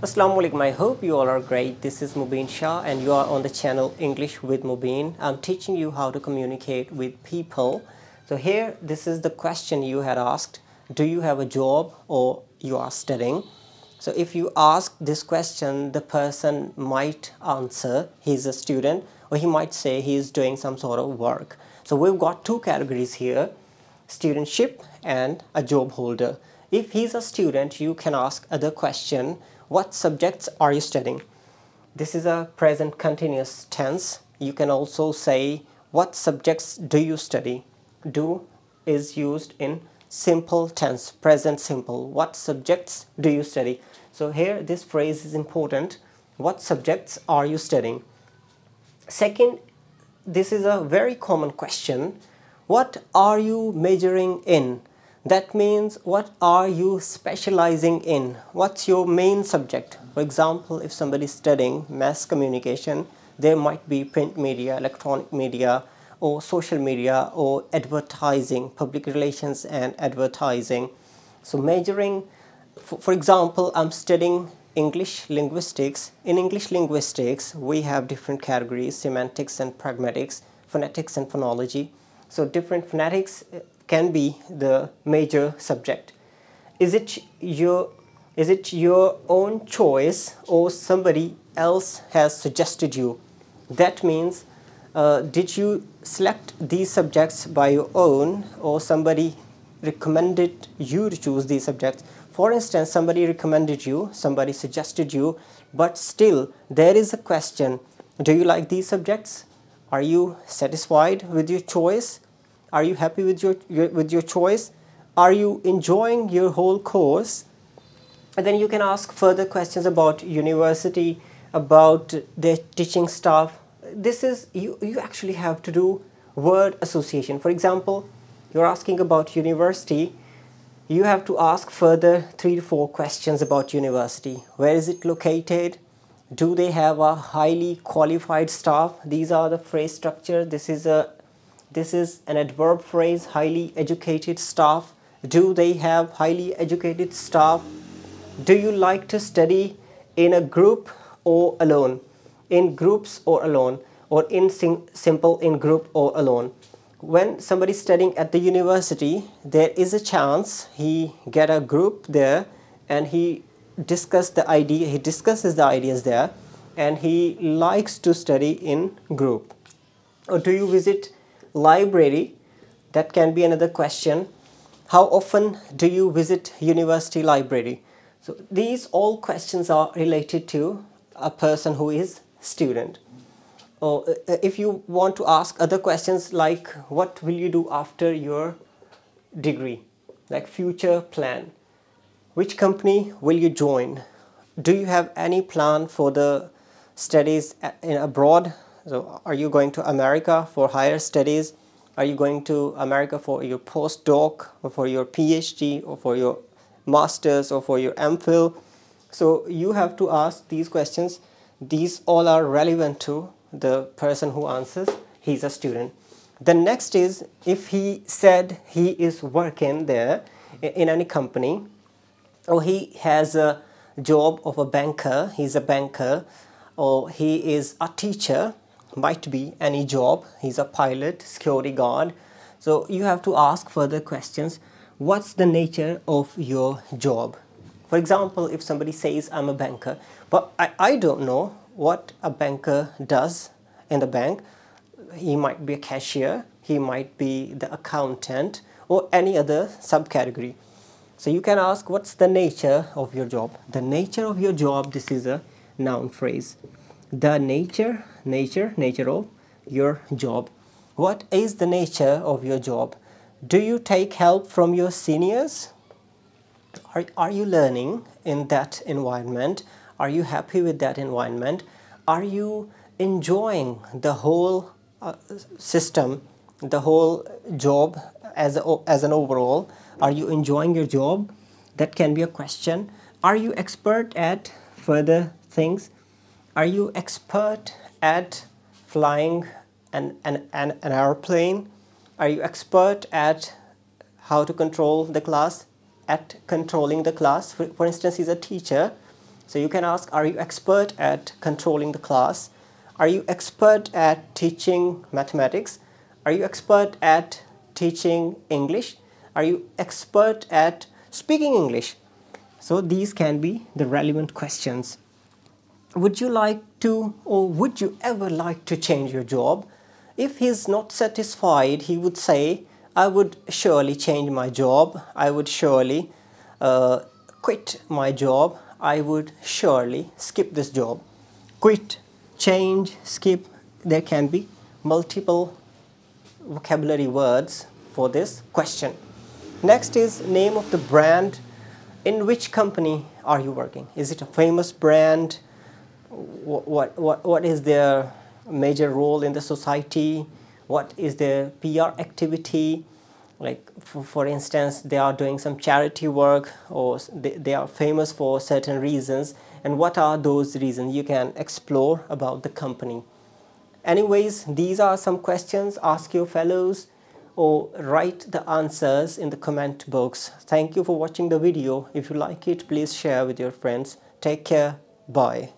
Assalamualaikum. I hope you all are great. This is Mubeen Shah and you are on the channel English with Mubeen. I'm teaching you how to communicate with people. So here, this is the question you had asked. Do you have a job or you are studying? So if you ask this question, the person might answer he's a student, or he might say he is doing some sort of work. So we've got two categories here, studentship and a job holder. If he's a student, you can ask other question. What subjects are you studying? This is a present continuous tense. You can also say, what subjects do you study? Do is used in simple tense, present simple. What subjects do you study? So here this phrase is important. What subjects are you studying? Second, this is a very common question. What are you majoring in? That means, what are you specializing in? What's your main subject? For example, if somebody is studying mass communication, there might be print media, electronic media, or social media, or advertising, public relations and advertising. So majoring, for example, I'm studying English linguistics. In English linguistics, we have different categories, semantics and pragmatics, phonetics and phonology. So different phonetics can be the major subject. Is it your own choice or somebody else has suggested you? That means, did you select these subjects by your own, or somebody recommended you to choose these subjects? For instance, somebody recommended you, somebody suggested you, but still there is a question. Do you like these subjects? Are you satisfied with your choice? Are you happy with your choice? Are you enjoying your whole course? And then you can ask further questions about university, about their teaching staff. This is, you actually have to do word association. For example, you're asking about university. You have to ask further 3 to 4 questions about university. Where is it located? Do they have a highly qualified staff? These are the phrase structure. This is an adverb phrase, highly educated staff. Do they have highly educated staff? Do you like to study in a group or alone? In groups or alone, or in simple in group or alone. When somebody's studying at the university, there is a chance he get a group there and he discuss the idea, he discusses the ideas there, and he likes to study in group. Or do you visit library? That can be another question. How often do you visit university library? So these all questions are related to a person who is student. Or if you want to ask other questions like, what will you do after your degree? Like future plan. Which company will you join? Do you have any plan for the studies abroad? So are you going to America for higher studies? Are you going to America for your postdoc, or for your PhD, or for your masters, or for your MPhil? So you have to ask these questions. These all are relevant to the person who answers. He's a student. The next is, if he said he is working there in any company, or he has a job of a banker, he's a banker, or he is a teacher, might be any job, he's a pilot, security guard. So you have to ask further questions. What's the nature of your job? For example, if somebody says, I'm a banker, but I don't know what a banker does in the bank. He might be a cashier, he might be the accountant, or any other subcategory. So you can ask, what's the nature of your job? The nature of your job, this is a noun phrase. The nature of your job. What is the nature of your job? Do you take help from your seniors? Are you learning in that environment? Are you happy with that environment? Are you enjoying the whole system, the whole job as an overall? Are you enjoying your job? That can be a question. Are you expert at further things? Are you expert at flying an airplane? Are you expert at how to control the class? At controlling the class. For instance, he's a teacher. So you can ask, are you expert at controlling the class? Are you expert at teaching mathematics? Are you expert at teaching English? Are you expert at speaking English? So these can be the relevant questions. Would you like to, or would you ever like to change your job? If he's not satisfied, he would say, I would surely change my job. I would surely quit my job. I would surely skip this job. Quit, change, skip. There can be multiple vocabulary words for this question. Next is name of the brand. In which company are you working? Is it a famous brand? What is their major role in the society? What is their PR activity? Like for instance, they are doing some charity work, or they are famous for certain reasons, and what are those reasons? You can explore about the company. Anyways, these are some questions. Ask your fellows or write the answers in the comment box. Thank you for watching the video. If you like it, please share with your friends. Take care. Bye.